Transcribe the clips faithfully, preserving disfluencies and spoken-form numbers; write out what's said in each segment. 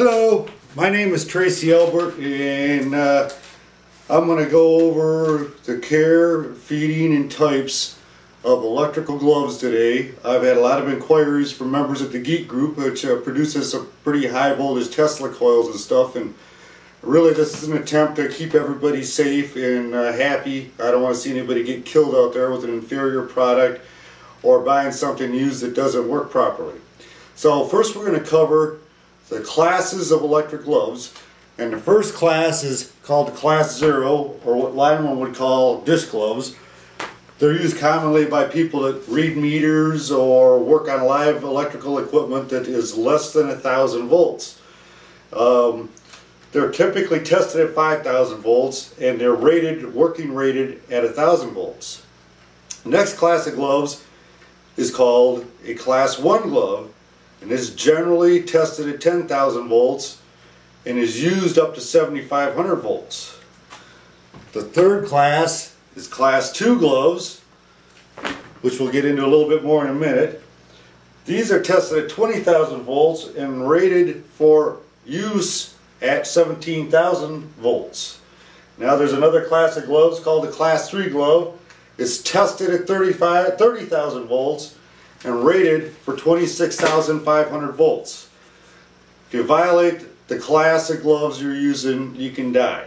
Hello, my name is Tracy Albert, and uh, I'm going to go over the care, feeding, and types of electrical gloves today. I've had a lot of inquiries from members of the Geek Group, which uh, produces some pretty high voltage Tesla coils and stuff, and really this is an attempt to keep everybody safe and uh, happy. I don't want to see anybody get killed out there with an inferior product or buying something used that doesn't work properly. So first we're going to cover the classes of electric gloves, and the first class is called class zero, or what linemen would call dish gloves. They're used commonly by people that read meters or work on live electrical equipment that is less than a thousand volts. Um, they're typically tested at five thousand volts, and they're rated, working rated at a thousand volts. The next class of gloves is called a class one glove, and is generally tested at ten thousand volts and is used up to seventy-five hundred volts. The third class is class two gloves, which we'll get into a little bit more in a minute. These are tested at twenty thousand volts and rated for use at seventeen thousand volts. Now there's another class of gloves called the class three glove. It's tested at thirty thousand volts and rated for twenty-six thousand five hundred volts. If you violate the class of gloves you're using, you can die.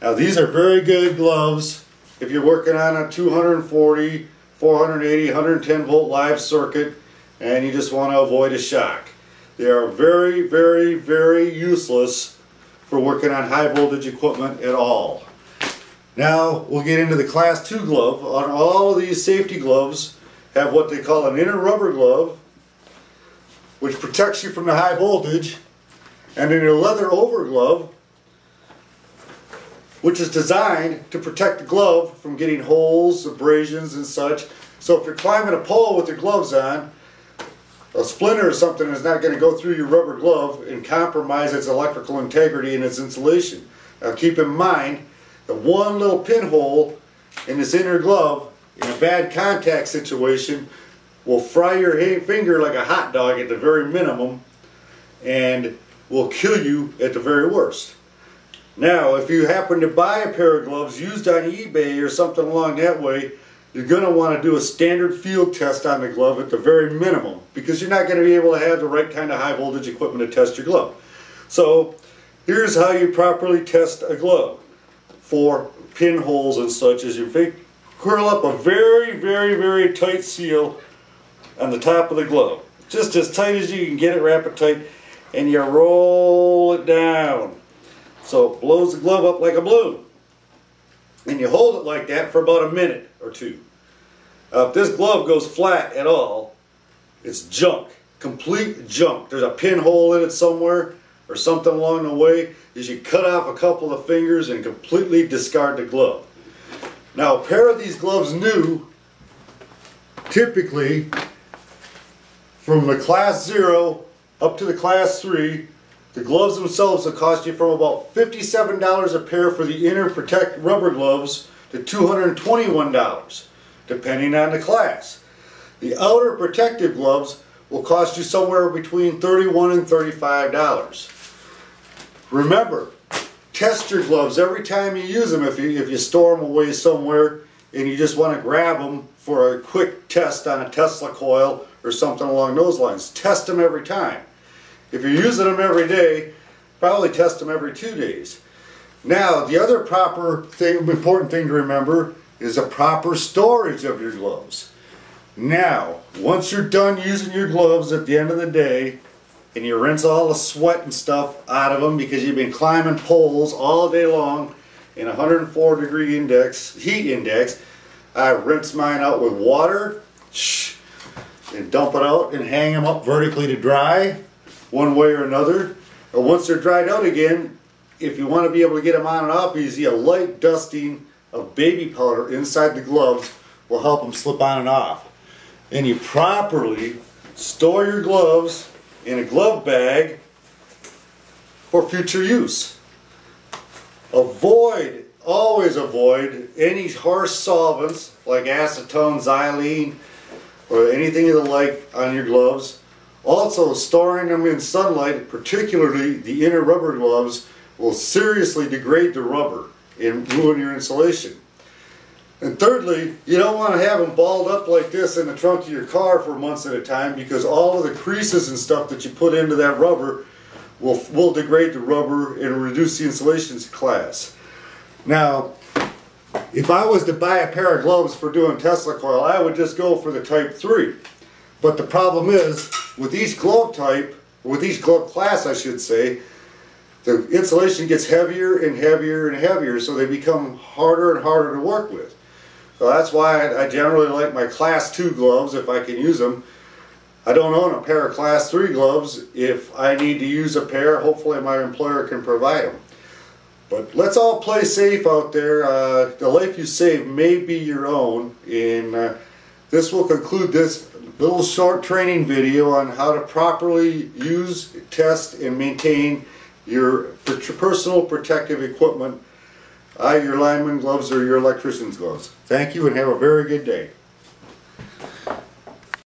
Now these are very good gloves if you're working on a two forty, four eighty, one ten volt live circuit and you just want to avoid a shock. They are very, very, very useless for working on high voltage equipment at all. Now we'll get into the class two glove. On all of these safety gloves have what they call an inner rubber glove, which protects you from the high voltage, and then a leather over glove, which is designed to protect the glove from getting holes, abrasions, and such. So if you're climbing a pole with your gloves on, a splinter or something is not going to go through your rubber glove and compromise its electrical integrity and its insulation. Now keep in mind that one little pinhole in this inner glove in a bad contact situation will fry your finger like a hot dog at the very minimum, and will kill you at the very worst. Now if you happen to buy a pair of gloves used on eBay or something along that way, you're going to want to do a standard field test on the glove at the very minimum, because you're not going to be able to have the right kind of high voltage equipment to test your glove. So here's how you properly test a glove for pinholes and such. As your finger, curl up a very, very, very tight seal on the top of the glove. Just as tight as you can get it, wrap it tight, and you roll it down. So it blows the glove up like a balloon. And you hold it like that for about a minute or two. Uh, if this glove goes flat at all, it's junk. Complete junk. There's a pinhole in it somewhere or something along the way. You should cut off a couple of fingers and completely discard the glove. Now a pair of these gloves new, typically from the class zero up to the class three, the gloves themselves will cost you from about fifty-seven dollars a pair for the inner protect rubber gloves to two hundred twenty-one dollars, depending on the class. The outer protective gloves will cost you somewhere between thirty-one and thirty-five dollars. Remember, test your gloves every time you use them. If you, if you store them away somewhere and you just want to grab them for a quick test on a Tesla coil or something along those lines, test them every time. If you're using them every day, probably test them every two days. Now, the other proper thing, important thing to remember is a proper storage of your gloves. Now, once you're done using your gloves at the end of the day, and you rinse all the sweat and stuff out of them because you've been climbing poles all day long in one hundred four degree index, heat index, I rinse mine out with water and dump it out and hang them up vertically to dry one way or another. And once they're dried out again, if you want to be able to get them on and off easy, a light dusting of baby powder inside the gloves will help them slip on and off. And you properly store your gloves in a glove bag for future use. Avoid, always avoid any harsh solvents like acetone, xylene, or anything of the like on your gloves, Also, storing them in sunlight, particularly the inner rubber gloves, will seriously degrade the rubber and ruin your insulation. And thirdly, you don't want to have them balled up like this in the trunk of your car for months at a time, because all of the creases and stuff that you put into that rubber will, will degrade the rubber and reduce the insulation class. Now, if I was to buy a pair of gloves for doing Tesla coil, I would just go for the type three. But the problem is, with each glove type, with each glove class I should say, the insulation gets heavier and heavier and heavier, so they become harder and harder to work with. So that's why I generally like my class two gloves if I can use them. I don't own a pair of class three gloves. If I need to use a pair, hopefully my employer can provide them. But let's all play safe out there. Uh, the life you save may be your own, and uh, this will conclude this little short training video on how to properly use, test, and maintain your personal protective equipment, uh, your lineman gloves or your electrician's gloves. Thank you and have a very good day.